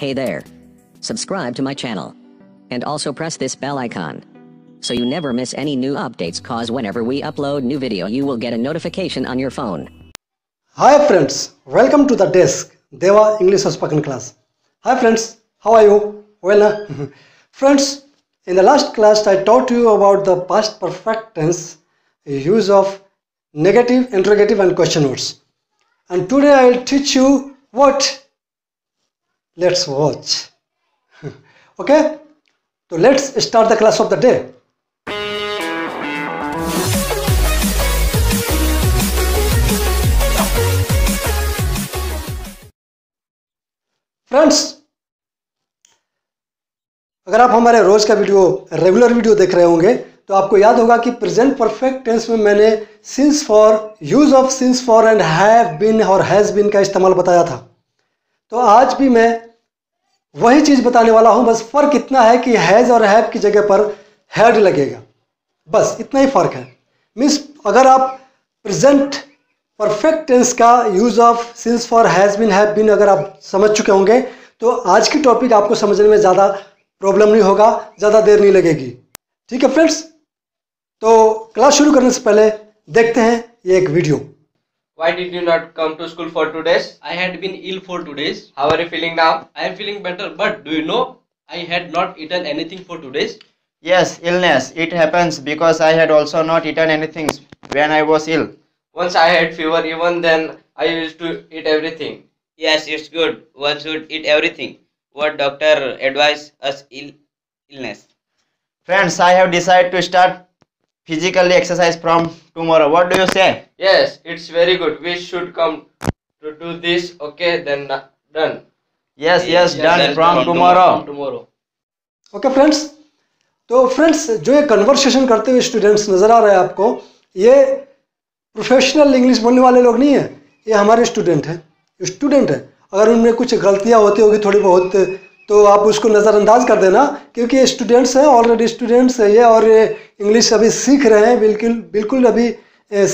Hey there. Subscribe to my channel. And also press this bell icon, so you never miss any new updates, cause whenever we upload new video you will get a notification on your phone. Hi friends, welcome to the desk, Deva English spoken class. Hi friends, how are you? Well, friends, in the last class I taught you about the past perfect tense, use of negative, interrogative and question words. And today I will teach you what? Let's watch. Okay? So let's start the class of the day. Friends, अगर आप हमारे रोज का video regular video देख रहे होंगे तो आपको याद होगा कि प्रेजेंट परफेक्ट टेंस में मैंने since for, use of since for and have been और हैज बीन का इस्तेमाल बताया था। तो आज भी मैं वही चीज बताने वाला हूं, बस फर्क इतना है कि हैज और हैव की जगह पर हैड लगेगा, बस इतना ही फर्क है। मीन्स अगर आप प्रेजेंट परफेक्ट टेंस का use of since for, has been, have been अगर आप समझ चुके होंगे तो आज की टॉपिक आपको समझने में ज़्यादा प्रॉब्लम नहीं होगा, ज़्यादा देर नहीं लगेगी। ठीक है फ्रेंड्स, तो क्लास शुरू करने से पहले देखते हैं ये एक video. Why did you not come to school for 2 days? I had been ill for 2 days. How are you feeling now? I am feeling better, but do you know I had not eaten anything for 2 days? Yes, illness. It happens because I had also not eaten anything when I was ill. Once I had fever, even then I used to eat everything. Yes, it's good. One should eat everything. What doctor advised us illness. Friends, I have decided to start physically exercise from tomorrow. What do you say? Yes, it's very good. We should come to do this. Okay, then done. Yes, done from tomorrow. Okay friends, तो friends जो ये conversation करते हुए students नज़र आ रहे हैं आपको, ये प्रोफेशनल इंग्लिश बोलने वाले लोग नहीं हैं, ये हमारे स्टूडेंट हैं। अगर उनमें कुछ गलतियाँ होती होगी थोड़ी बहुत तो आप उसको नज़रअंदाज कर देना, क्योंकि ये स्टूडेंट्स हैं, ऑलरेडी स्टूडेंट्स हैं ये, और ये इंग्लिश अभी सीख रहे हैं, बिल्कुल अभी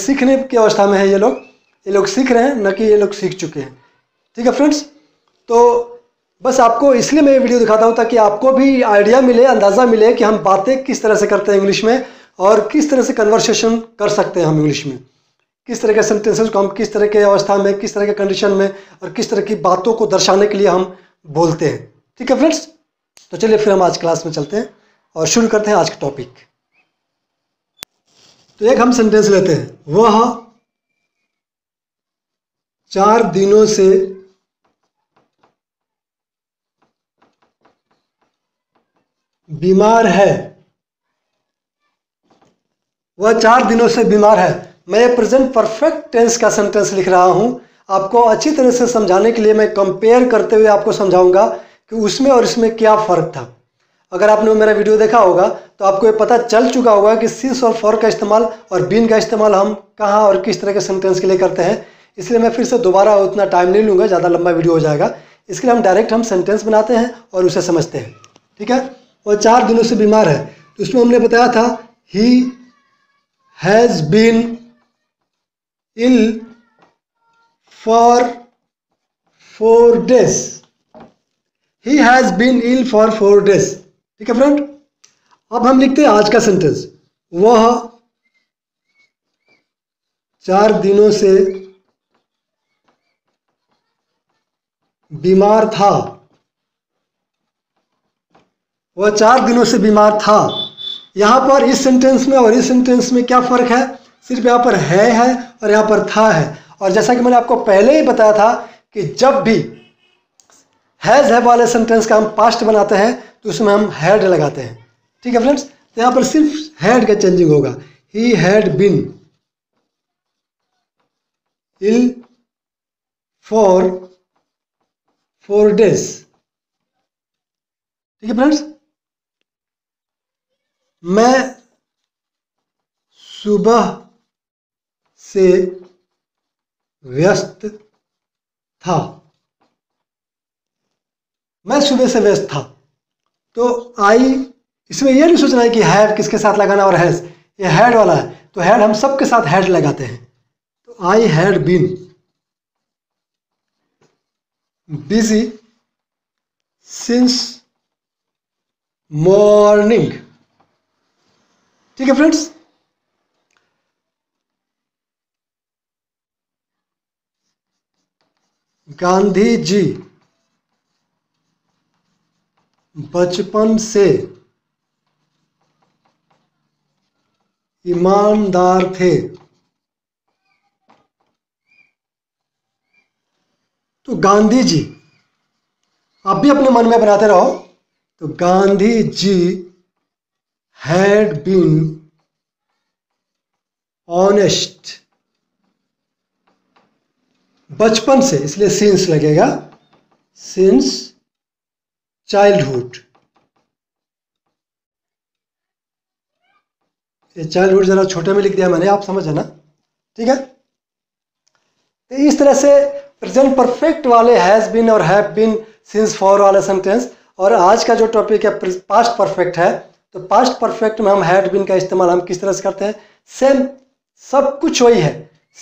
सीखने की अवस्था में है ये लोग, सीख रहे हैं, न कि ये लोग सीख चुके हैं। ठीक है फ्रेंड्स, तो बस आपको इसलिए मैं ये वीडियो दिखाता हूँ ताकि आपको भी आइडिया मिले, अंदाज़ा मिले कि हम बातें किस तरह से करते हैं इंग्लिश में और किस तरह से कन्वर्सेशन कर सकते हैं हम इंग्लिश में, किस तरह के सेंटेंसेस को हम किस तरह के अवस्था में, किस तरह के कंडीशन में और किस तरह की बातों को दर्शाने के लिए हम बोलते हैं। ठीक है फ्रेंड्स, तो चलिए फिर हम आज क्लास में चलते हैं और शुरू करते हैं आज का टॉपिक। तो एक हम सेंटेंस लेते हैं, वह 4 दिनों से बीमार है। वह 4 दिनों से बीमार है। मैं प्रेजेंट परफेक्ट टेंस का सेंटेंस लिख रहा हूं, आपको अच्छी तरह से समझाने के लिए मैं कंपेयर करते हुए आपको समझाऊंगा कि उसमें और इसमें क्या फ़र्क था। अगर आपने मेरा वीडियो देखा होगा तो आपको ये पता चल चुका होगा कि सिंस और फॉर का इस्तेमाल और बीन का इस्तेमाल हम कहाँ और किस तरह के सेंटेंस के लिए करते हैं, इसलिए मैं फिर से दोबारा उतना टाइम नहीं लूँगा, ज़्यादा लंबा वीडियो हो जाएगा, इसके लिए हम डायरेक्ट सेंटेंस बनाते हैं और उसे समझते हैं। ठीक है, वह 4 दिनों से बीमार है, तो उसमें हमने बताया था he has been ill for 4 days। He has been ill for 4 days. ठीक है फ्रेंड, अब हम लिखते हैं आज का सेंटेंस, वह 4 दिनों से बीमार था। वह 4 दिनों से बीमार था। यहाँ पर इस सेंटेंस में और इस सेंटेंस में क्या फ़र्क है? सिर्फ यहाँ पर है और यहाँ पर था है। और जैसा कि मैंने आपको पहले ही बताया था कि जब भी हैज़ है वाले सेंटेंस का हम पास्ट बनाते हैं तो उसमें हम हैड लगाते हैं। ठीक है फ्रेंड्स, तो यहाँ पर सिर्फ हैड का चेंजिंग होगा, he had been ill for 4 days। ठीक है फ्रेंड्स, मैं सुबह से व्यस्त था। मैं सुबह से व्यस्त था, तो आई, इसमें यह नहीं सोचना है कि हैड किसके साथ लगाना और हैज, ये हैड वाला है तो हैड हम सबके साथ हैड लगाते हैं। तो I had been busy since morning. ठीक है फ्रेंड्स, गांधी जी बचपन से ईमानदार थे। तो गांधी जी आप भी अपने मन में बनाते रहो, तो Gandhi ji had been honest, बचपन से, इसलिए सिंस लगेगा, सिंस चाइल्डहुड। ये चाइल्डहुड जरा छोटे में लिख दिया मैंने, आप समझ जाना, ठीक है। तो इस तरह से प्रेजेंट परफेक्ट वाले हैज़ बीन और हैव बीन, सिंस, फॉर वाले सेंटेंस। और आज का जो टॉपिक है पास्ट परफेक्ट है, तो पास्ट परफेक्ट में हम हैड बीन का इस्तेमाल हम किस तरह से करते हैं, सेम सब कुछ वही है,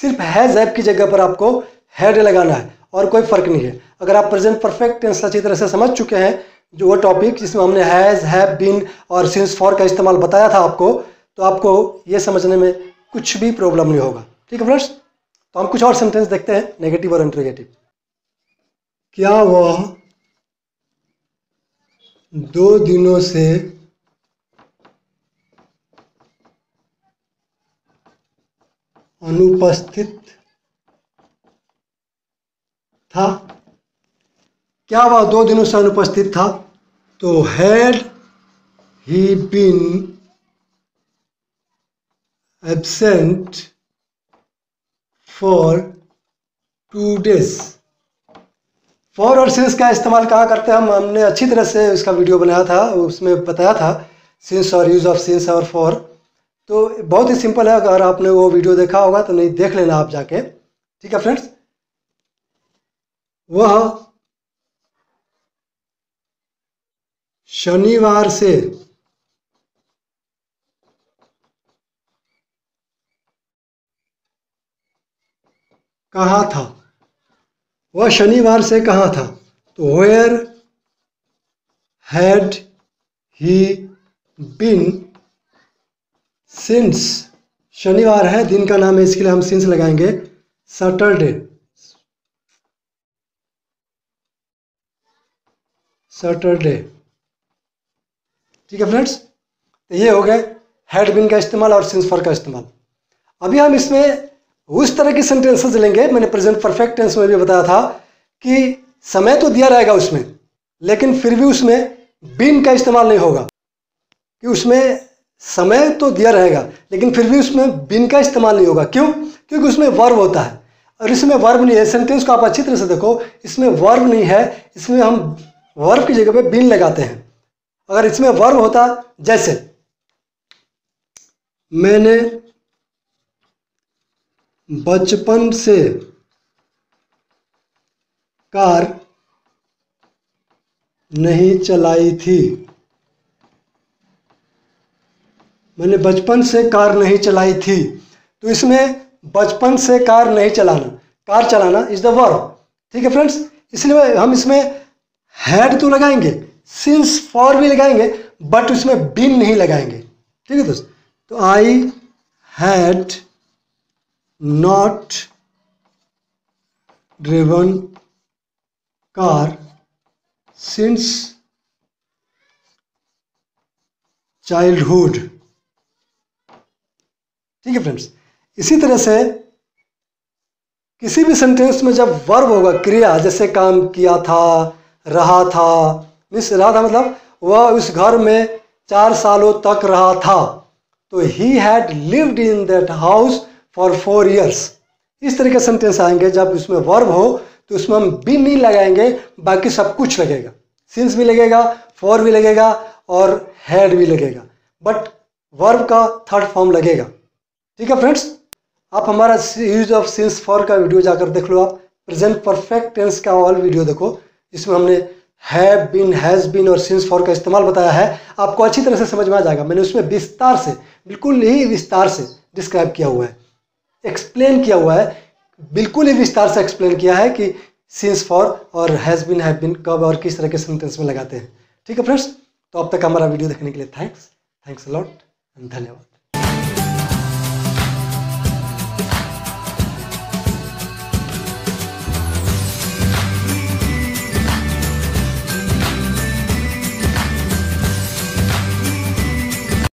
सिर्फ हैज़ हैव की जगह पर आपको हैड लगाना है और कोई फर्क नहीं है। अगर आप प्रेजेंट परफेक्ट टेंस अच्छी तरह से समझ चुके हैं, जो वो टॉपिक जिसमें हमने हैज़, हैव बीन और सिंस, फॉर का इस्तेमाल बताया था आपको, तो आपको ये समझने में कुछ भी प्रॉब्लम नहीं होगा, ठीक है फ्रेंड्स। तो हम कुछ और सेंटेंस देखते हैं, नेगेटिव और इंटरोगेटिव। क्या वह 2 दिनों से अनुपस्थित था? क्या वह 2 दिनों से अनुपस्थित था? तो had he been absent for 2 days। For और सिंस का इस्तेमाल कहाँ करते हैं हम, हमने अच्छी तरह से उसका वीडियो बनाया था, उसमें बताया था सिंस और यूज़ ऑफ सिंस और फॉर। तो बहुत ही सिंपल है, अगर आपने वो वीडियो देखा होगा तो नहीं, देख लेना आप जाके, ठीक है फ्रेंड्स। वह शनिवार से कहाँ था? वह शनिवार से कहाँ था? तो where had he been, since, शनिवार है, दिन का नाम है, इसके लिए हम सिंस लगाएंगे, सैटरडे, सैटरडे, ठीक है फ्रेंड्स। तो ये हो गए हैड बीन का इस्तेमाल और सिंस, फॉर का इस्तेमाल। अभी हम इसमें उस तरह की सेंटेंसेस लेंगे, मैंने प्रेजेंट परफेक्ट टेंस में भी बताया था कि समय तो दिया रहेगा उसमें, लेकिन फिर भी उसमें बीन का इस्तेमाल नहीं होगा, कि उसमें समय तो दिया रहेगा लेकिन फिर भी उसमें बीन का इस्तेमाल नहीं होगा। क्यों? क्योंकि उसमें वर्ब होता है और इसमें वर्ब नहीं है। सेंटेंस को आप अच्छी तरह से देखो, इसमें वर्ब नहीं है, इसमें हम वर्ब की जगह पे बीन लगाते हैं। अगर इसमें वर्ब होता, जैसे मैंने बचपन से कार नहीं चलाई थी, मैंने बचपन से कार नहीं चलाई थी, तो इसमें बचपन से कार नहीं चलाना, कार चलाना इज द वर्ब, ठीक है फ्रेंड्स। इसलिए हम इसमें हैड तो लगाएंगे, सिंस, फॉर भी लगाएंगे, बट उसमें बीन नहीं लगाएंगे, ठीक है दोस्त। तो I had Not driven car since childhood, ठीक है फ्रेंड्स। इसी तरह से किसी भी सेंटेंस में जब वर्ब होगा, क्रिया, जैसे काम किया था, रहा था, मीन्स रहा था मतलब वह उस घर में 4 सालों तक रहा था, तो he had lived in that house for 4 years। इस तरह के सेंटेंस आएंगे जब उसमें वर्ब हो, तो उसमें हम बीन नहीं लगाएंगे, बाकी सब कुछ लगेगा, सिंस भी लगेगा, फॉर भी लगेगा और हैड भी लगेगा, बट वर्ब का 3rd फॉर्म लगेगा, ठीक है फ्रेंड्स। आप हमारा यूज ऑफ सिंस, फॉर का वीडियो जाकर देख लो, आप प्रेजेंट परफेक्ट टेंस का ऑल वीडियो देखो, इसमें हमने हैव बीन, हैज़ बीन और सिंस, फॉर का इस्तेमाल बताया है, आपको अच्छी तरह से समझ में आ जाएगा। मैंने उसमें विस्तार से, बिल्कुल ही विस्तार से डिस्क्राइब किया हुआ है, एक्सप्लेन किया हुआ है, बिल्कुल ही विस्तार से एक्सप्लेन किया है कि सिंस, फॉर और हैज़ बीन, हैव बीन कब और किस तरह के सेंटेंस में लगाते हैं। ठीक है फ्रेंड्स, तो अब तक हमारा वीडियो देखने के लिए thanks, thanks a lot and धन्यवाद।